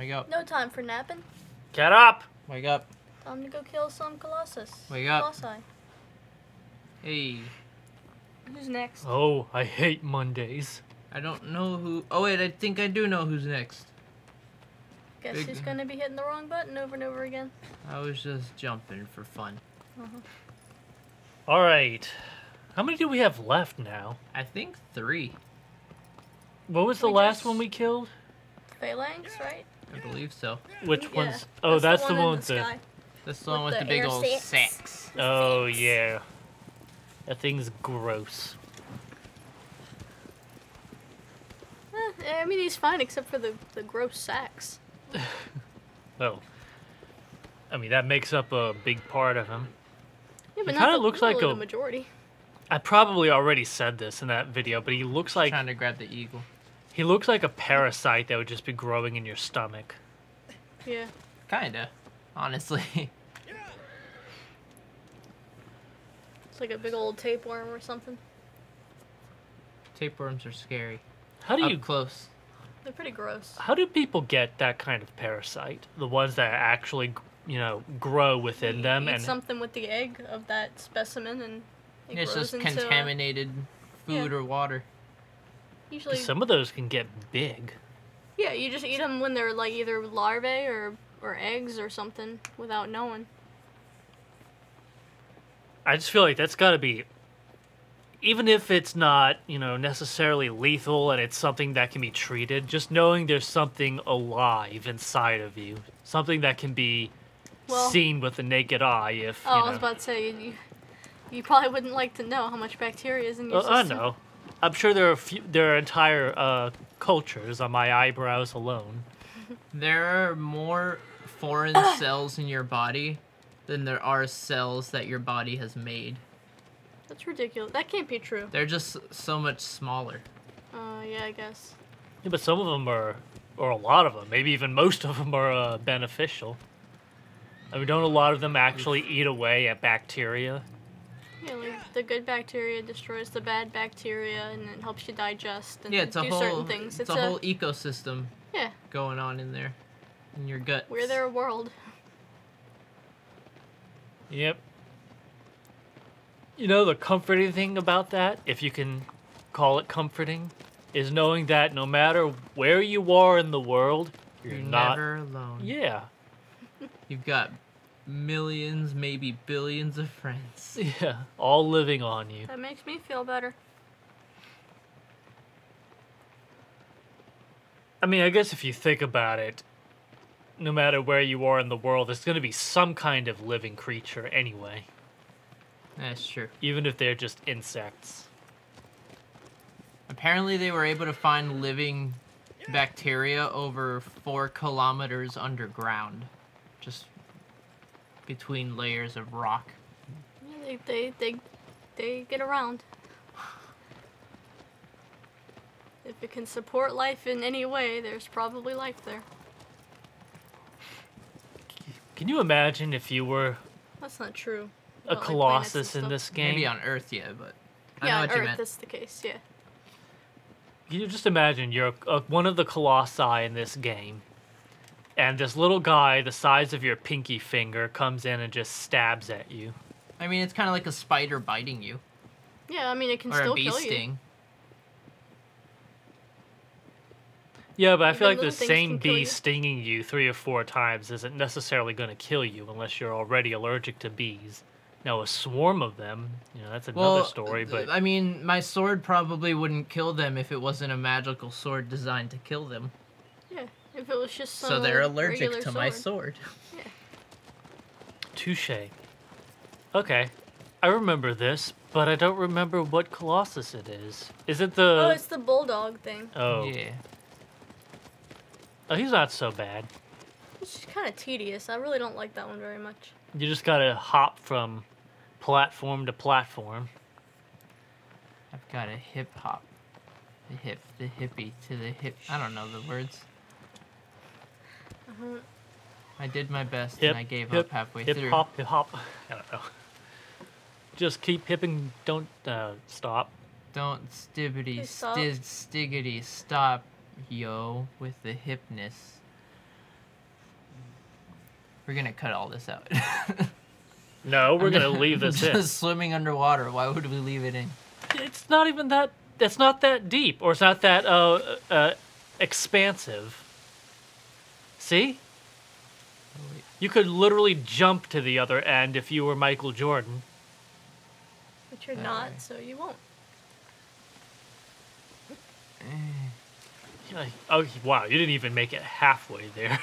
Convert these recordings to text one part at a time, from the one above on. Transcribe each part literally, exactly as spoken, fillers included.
Wake up. No time for napping. Get up. Wake up. Time to go kill some Colossus. Wake up. Colossi. Hey. Who's next? Oh, I hate Mondays. I don't know who... Oh, wait, I think I do know who's next. Guess Big... who's gonna be hitting the wrong button over and over again? I was just jumping for fun. Uh-huh. All right. How many do we have left now? I think three. What was the we last just... one we killed? Phalanx, right? I believe so. Which yeah. one's... Oh, that's, that's the one with the... One the... That's the one with, with the, the big old six. Sex. Oh, six. Yeah. That thing's gross. Eh, I mean, he's fine except for the, the gross sacks. Oh. I mean, that makes up a big part of him. Yeah, but he kind of looks like a... the majority. I probably already said this in that video, but he looks like... Trying to grab the eagle. He looks like a parasite that would just be growing in your stomach. Yeah. Kinda. Honestly. It's like a big old tapeworm or something. Tapeworms are scary. How do you... Up close. They're pretty gross. How do people get that kind of parasite? The ones that actually, you know, grow within you them and... something with the egg of that specimen and... It it's just into contaminated a... food yeah. or water. Usually, some of those can get big. Yeah, you just eat them when they're like either larvae or or eggs or something without knowing. I just feel like that's got to be, even if it's not, you know, necessarily lethal and it's something that can be treated, just knowing there's something alive inside of you, something that can be well, seen with the naked eye. If oh, you know, I was about to say you. You probably wouldn't like to know how much bacteria is in your uh, system. I know. I'm sure there are, few, there are entire uh, cultures on my eyebrows alone. There are more foreign cells in your body than there are cells that your body has made. That's ridiculous. That can't be true. They're just so much smaller. Uh, yeah, I guess. Yeah, but some of them are, or a lot of them, maybe even most of them are uh, beneficial. I mean, don't a lot of them actually eat away at bacteria? Yeah, like the good bacteria destroys the bad bacteria, and it helps you digest and yeah, do whole, certain things. It's, it's a, a whole ecosystem yeah. going on in there, in your gut. We're their world. Yep. You know, the comforting thing about that, if you can call it comforting, is knowing that no matter where you are in the world, you're, you're not... never alone. Yeah. You've got... millions, maybe billions of friends. Yeah, all living on you. That makes me feel better. I mean, I guess if you think about it, no matter where you are in the world, there's going to be some kind of living creature anyway. That's true. Even if they're just insects. Apparently they were able to find living bacteria over four kilometers underground. Just... between layers of rock. They, they, they, they get around. If it can support life in any way, there's probably life there. Can you imagine if you were... That's not true. A not Colossus like in this game? Maybe on Earth, yeah, but... I yeah, know what on you Earth meant. That's the case, yeah. Can you just imagine you're uh, one of the Colossi in this game? And this little guy, the size of your pinky finger, comes in and just stabs at you. I mean, it's kind of like a spider biting you. Yeah, I mean, it can or still kill you. Or a bee sting. Yeah, but I feel like the same bee stinging you three or four times isn't necessarily going to kill you unless you're already allergic to bees. Now, a swarm of them, you know, that's another story, but... I mean, my sword probably wouldn't kill them if it wasn't a magical sword designed to kill them. Yeah. If it was just some so they're allergic to sword. my sword. Yeah. Touche. Okay. I remember this, but I don't remember what Colossus it is. Is it the... Oh, it's the bulldog thing. Oh. Yeah. Oh, he's not so bad. It's just kind of tedious. I really don't like that one very much. You just gotta hop from platform to platform. I've got a hip-hop. The hip, the hippie, to the hip... I don't know the words. I did my best hip, and I gave hip, up halfway hip, through. Hip hop, hip hop. I don't know. Just keep hipping, don't uh, stop. Don't stibbity, stop. Stiz, stiggity, stop, yo, with the hipness. We're gonna cut all this out. No, we're I'm gonna just, leave this just in. Just swimming underwater. Why would we leave it in? It's not even that. It's not that deep, or it's not that uh, uh, expansive. See? You could literally jump to the other end if you were Michael Jordan. But you're not, so you won't. Oh, wow, you didn't even make it halfway there.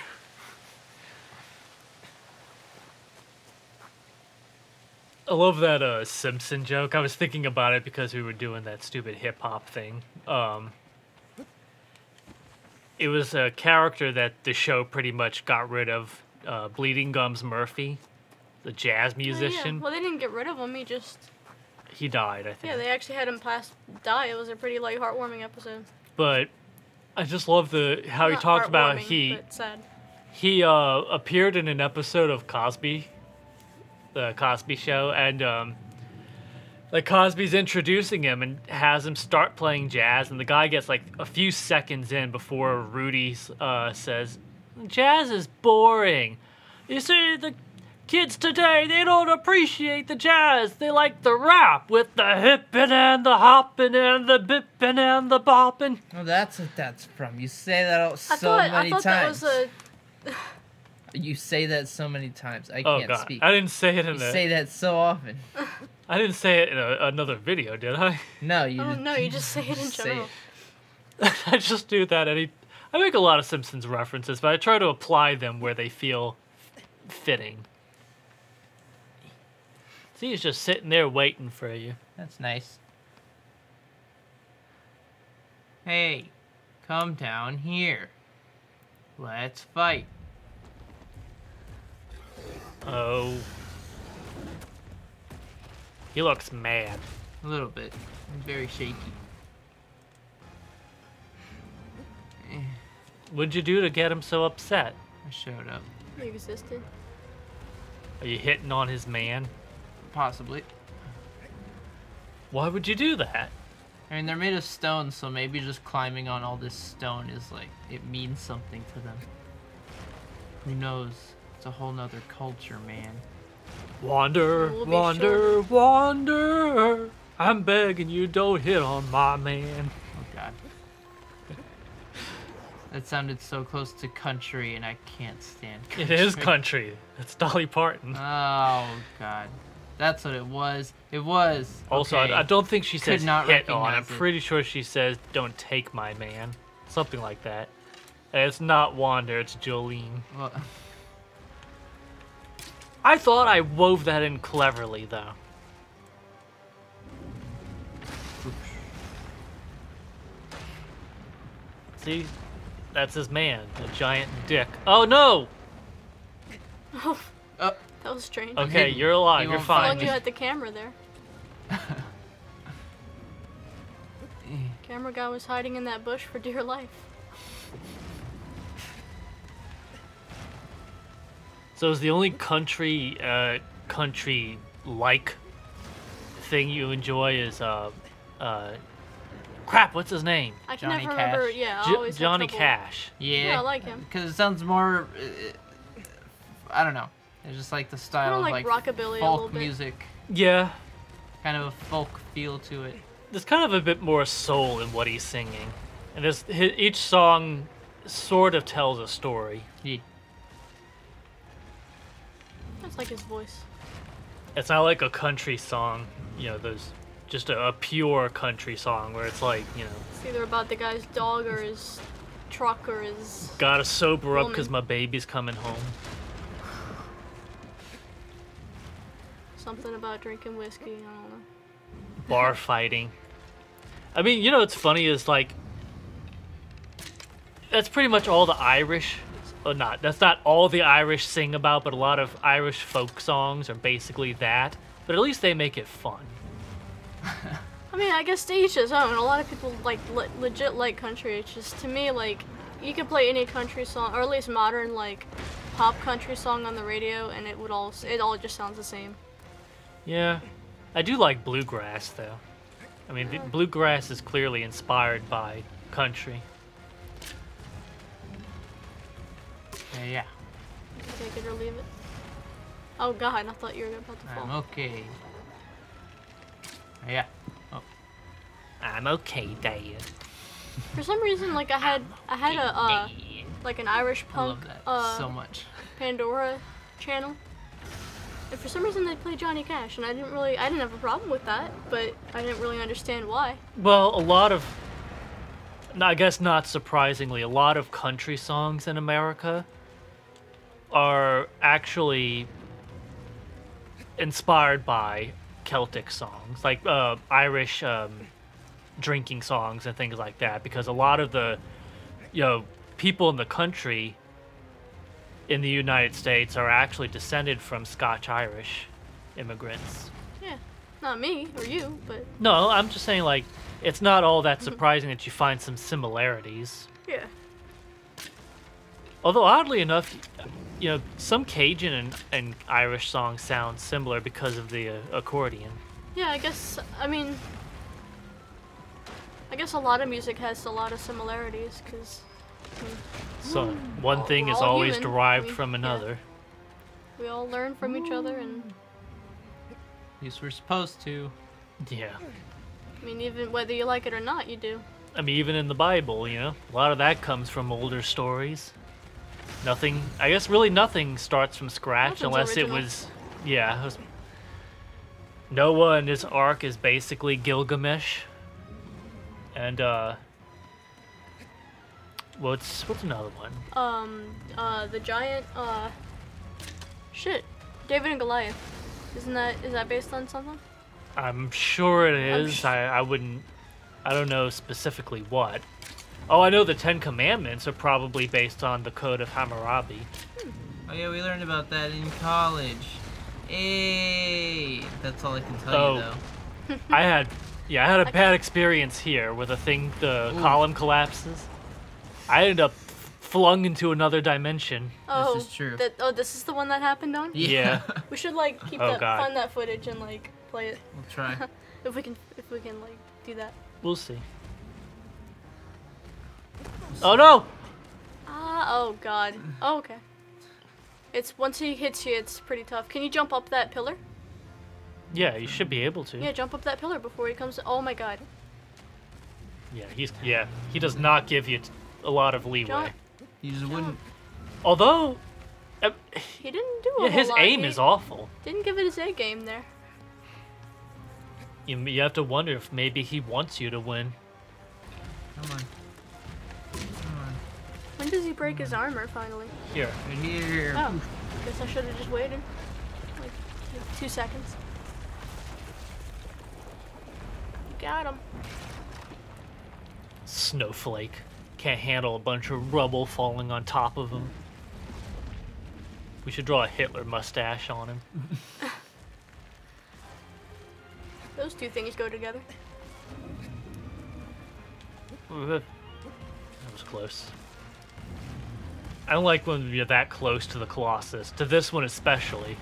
I love that uh, Simpson joke. I was thinking about it because we were doing that stupid hip-hop thing. Um, it was a character that the show pretty much got rid of. Uh, Bleeding Gums Murphy, the jazz musician. Oh, yeah. Well, they didn't get rid of him. He just... He died, I think. Yeah, they actually had him pass die. It was a pretty, like, heartwarming episode. But I just love the how Not he talked about he... But sad. He uh, appeared in an episode of Cosby... The Cosby Show, and um, like Cosby's introducing him and has him start playing jazz, and the guy gets like a few seconds in before Rudy uh, says, "Jazz is boring. You see, the kids today, they don't appreciate the jazz. They like the rap with the hippin' and the hoppin' and the bippin' and the boppin'." Well, that's what that's from. You say that out so thought, many times. I thought times. that was a... You say that so many times. I oh, can't God. speak. I didn't say it in you a... say that so often. I didn't say it in a, another video, did I? No, you oh, just... No, you just say it in general. It. I just do that. Any... I make a lot of Simpsons references, but I try to apply them where they feel fitting. See, he's just sitting there waiting for you. That's nice. Hey, come down here. Let's fight. Oh. He looks mad. A little bit. Very shaky. What'd you do to get him so upset? I showed up. You existed. Are you hitting on his man? Possibly. Why would you do that? I mean, they're made of stone, so maybe just climbing on all this stone is like, it means something to them. Who knows? It's a whole nother culture, man. Wander, we'll wander, sure. wander. I'm begging you, don't hit on my man. Oh, God. That sounded so close to country, and I can't stand country. It is country. That's Dolly Parton. Oh, God. That's what it was. It was. Also, okay. I, I don't think she says not hit on. I'm it. pretty sure she says, "Don't take my man." Something like that. And it's not Wander, it's Jolene. Well... I thought I wove that in cleverly, though. Oops. See? That's his man, a giant dick. Oh, no! Oh, uh, that was strange. Okay, you're alive, you you're fine. How long you had the camera there? Camera guy was hiding in that bush for dear life. So is the only country, uh, country-like thing you enjoy is, uh, uh, crap, what's his name? I can Johnny never Cash. remember, yeah, I always Johnny Cash. Yeah. yeah, I like him. Because it sounds more, uh, I don't know, it's just like the style like of, like, rockabilly folk a little bit. music. Yeah. Kind of a folk feel to it. There's kind of a bit more soul in what he's singing. And there's, each song sort of tells a story. Yeah. That's like his voice. It's not like a country song, you know, there's just a, a pure country song where it's like, you know... It's either about the guy's dog or his truck or his... Gotta sober woman. up because my baby's coming home. Something about drinking whiskey, I don't know. Bar fighting. I mean, you know what's funny is like... That's pretty much all the Irish... Or not. That's not all the Irish sing about, but a lot of Irish folk songs are basically that. But at least they make it fun. I mean, I guess to each his own. A lot of people like le legit like country. It's just to me like you could play any country song, or at least modern like pop country song on the radio, and it would all it all just sounds the same. Yeah, I do like bluegrass though. I mean, yeah. bluegrass is clearly inspired by country. Yeah. Take it or leave it. Oh god, I thought you were about to fall. I'm okay. Yeah. Oh. I'm okay, Dave. For some reason, like I had, I had a uh, like an Irish punk I love that uh, so much. Pandora channel, and for some reason they played Johnny Cash, and I didn't really, I didn't have a problem with that, but I didn't really understand why. Well, a lot of, I guess not surprisingly, a lot of country songs in America are actually inspired by Celtic songs, like uh, Irish. Um, drinking songs and things like that, because a lot of the, you know, people in the country in the United States are actually descended from Scotch-Irish immigrants. Yeah, not me or you, but... No, I'm just saying, like, it's not all that surprising that you find some similarities. Yeah. Although, oddly enough, you know, some Cajun and, and Irish songs sound similar because of the uh, accordion. Yeah, I guess, I mean... I guess a lot of music has a lot of similarities, because... I mean, so, one thing is always human. derived we, from another. Yeah. We all learn from each other, and... At least we're supposed to. Yeah. I mean, even whether you like it or not, you do. I mean, even in the Bible, you know? A lot of that comes from older stories. Nothing... I guess really nothing starts from scratch, Nothing's unless original. it was... Yeah. It was, Noah and his ark is basically Gilgamesh. And, uh, what's, what's another one? Um, uh, the giant, uh, shit, David and Goliath. Isn't that, is that based on something? I'm sure it is. I, I wouldn't, I don't know specifically what. Oh, I know the Ten Commandments are probably based on the Code of Hammurabi. Hmm. Oh yeah, we learned about that in college. Hey, that's all I can tell oh, you, though. I had... Yeah, I had a okay. bad experience here where the thing, the Ooh. column collapses. I ended up flung into another dimension. Oh, this is true. That, oh, this is the one that happened on? Yeah. We should like keep oh, that, find that footage and like play it. We'll try. if we can, if we can like do that. We'll see. Oh no! Ah, uh, oh god. Oh, okay. It's once he hits you, it's pretty tough. Can you jump up that pillar? Yeah, you should be able to. Yeah, jump up that pillar before he comes to, oh my god. Yeah, he's yeah, he does not give you t a lot of leeway. John, he just John. wouldn't. Although uh, he didn't do a yeah, whole his lot. aim he is awful. Didn't give it his A game there. You you have to wonder if maybe he wants you to win. Come on. Come on. When does he break his armor finally? Here. Right here. Oh, I guess I should have just waited. Like, like two seconds. Got him. Snowflake. Can't handle a bunch of rubble falling on top of him. We should draw a Hitler mustache on him. Those two things go together. That was close. I don't like when you're that close to the Colossus. To this one especially.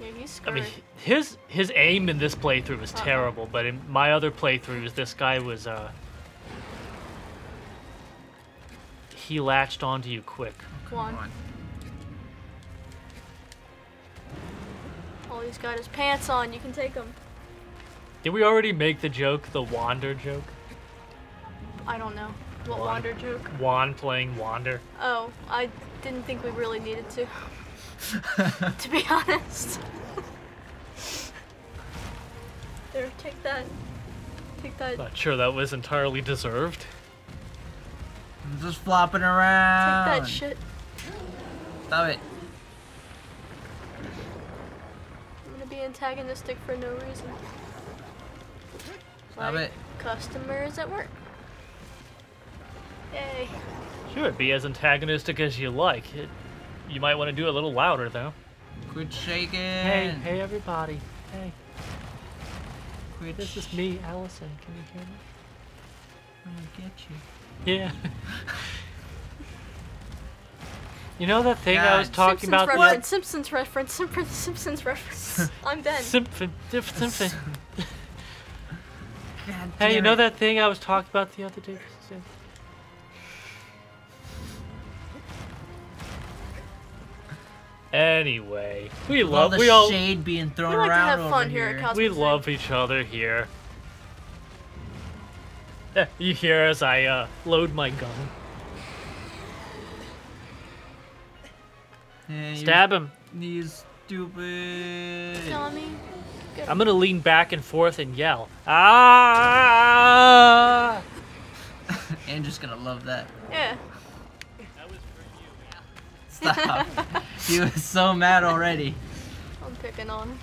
Yeah, he's screwed. I mean, his his aim in this playthrough was uh-oh. terrible, but in my other playthroughs, this guy was uh he latched onto you quick. Come on. Oh, he's got his pants on. You can take him. Did we already make the joke, the Wander joke? I don't know what Wander joke. Juan playing Wander. Oh, I didn't think we really needed to. To be honest. There, take that. Take that. Not sure that was entirely deserved. I'm just flopping around. Take that shit. Stop it. I'm gonna be antagonistic for no reason. Stop like it. Customers at work. Yay. Sure, be as antagonistic as you like. It You might want to do it a little louder, though. Quit shaking! Hey, hey, everybody. Hey. Quit this is me, Allison. Can you hear me? I'll get you. Yeah. You know that thing God. I was talking Simpsons about? Reference, what? Simpsons reference. Simpsons reference. Simpsons reference. I'm done. Simpson. Simpson. Hey, you know that thing I was talking about the other day? Anyway, we love all the we all, shade being thrown we like around. To have fun over here. here at we Cosby. love each other here. You hear as I uh, load my gun. Hey, Stab him. He's stupid. Tell me. Good. I'm gonna lean back and forth and yell. Ah! And just gonna love that. Yeah. Stop. He was so mad already. I'm picking on him.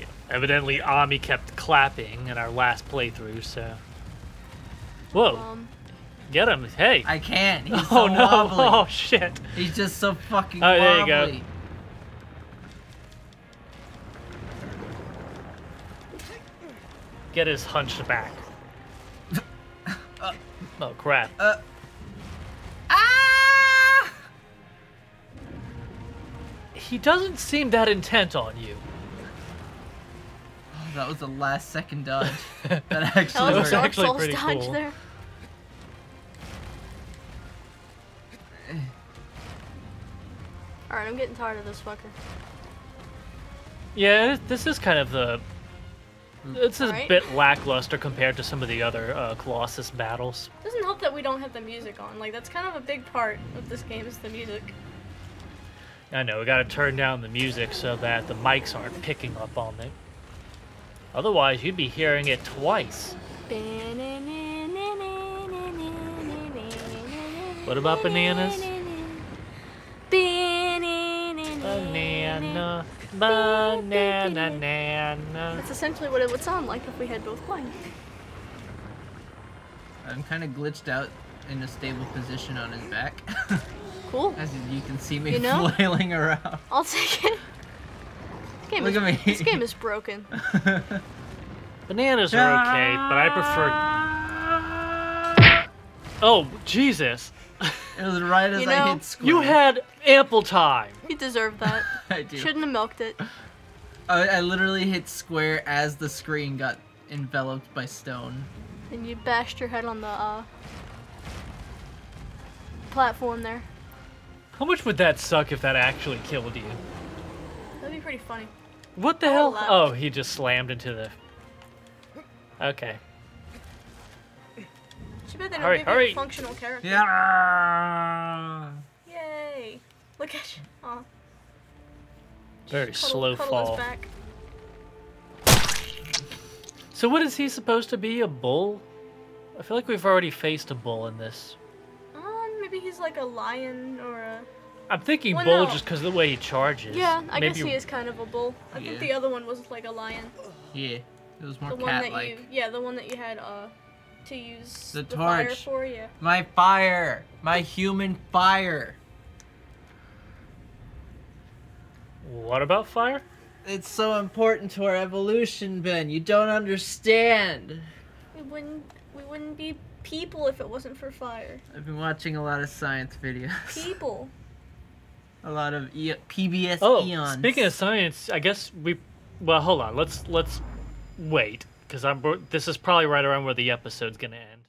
Yeah, evidently, Ami kept clapping in our last playthrough, so... Whoa. Um, Get him. Hey. I can't. He's oh, so no. wobbly. Oh, shit. He's just so fucking oh, wobbly. Oh, there you go. Get his hunched back. uh, oh, crap. Uh... Ah! He doesn't seem that intent on you. Oh, that was the last second dodge. That actually that was worked. actually pretty cool. There. All right, I'm getting tired of this fucker. Yeah, this is kind of the. It's a right. bit lackluster compared to some of the other uh, Colossus battles. Doesn't help that we don't have the music on. Like, that's kind of a big part of this game is the music. I know, we gotta turn down the music so that the mics aren't picking up on it. Otherwise, you'd be hearing it twice. What about bananas? Banana. Banana, banana. That's essentially what it would sound like if we had both playing. I'm kind of glitched out in a stable position on his back. Cool. As you can see me you know, flailing around. I'll take it. This game Look is, at me. This game is broken. Bananas are okay, but I prefer... Oh, Jesus. It was right as you know, I hit square. You had ample time. You deserved that. I do. Shouldn't have milked it. I, I literally hit square as the screen got enveloped by stone. And you bashed your head on the uh, platform there. How much would that suck if that actually killed you? That'd be pretty funny. What the hell? Left. Oh, he just slammed into the... Okay. She bet they don't make a functional character. Yeah. Yay! Look at you. Aw. Very slow fall. Back. So what is he supposed to be? A bull? I feel like we've already faced a bull in this. Um, maybe he's like a lion or a. I'm thinking well, bull no. just because of the way he charges. Yeah, I maybe guess he is kind of a bull. I yeah. think the other one was like a lion. Yeah, it was more cat-like. Yeah, the one that you had. Uh. To use the, the torch. Fire for you. My fire! My human fire! What about fire? It's so important to our evolution, Ben. You don't understand. We wouldn't, we wouldn't be people if it wasn't for fire. I've been watching a lot of science videos. People. A lot of e P B S oh, Eons. Speaking of science, I guess we... Well, hold on. Let's, let's wait. Because I'm, this is probably right around where the episode's gonna end.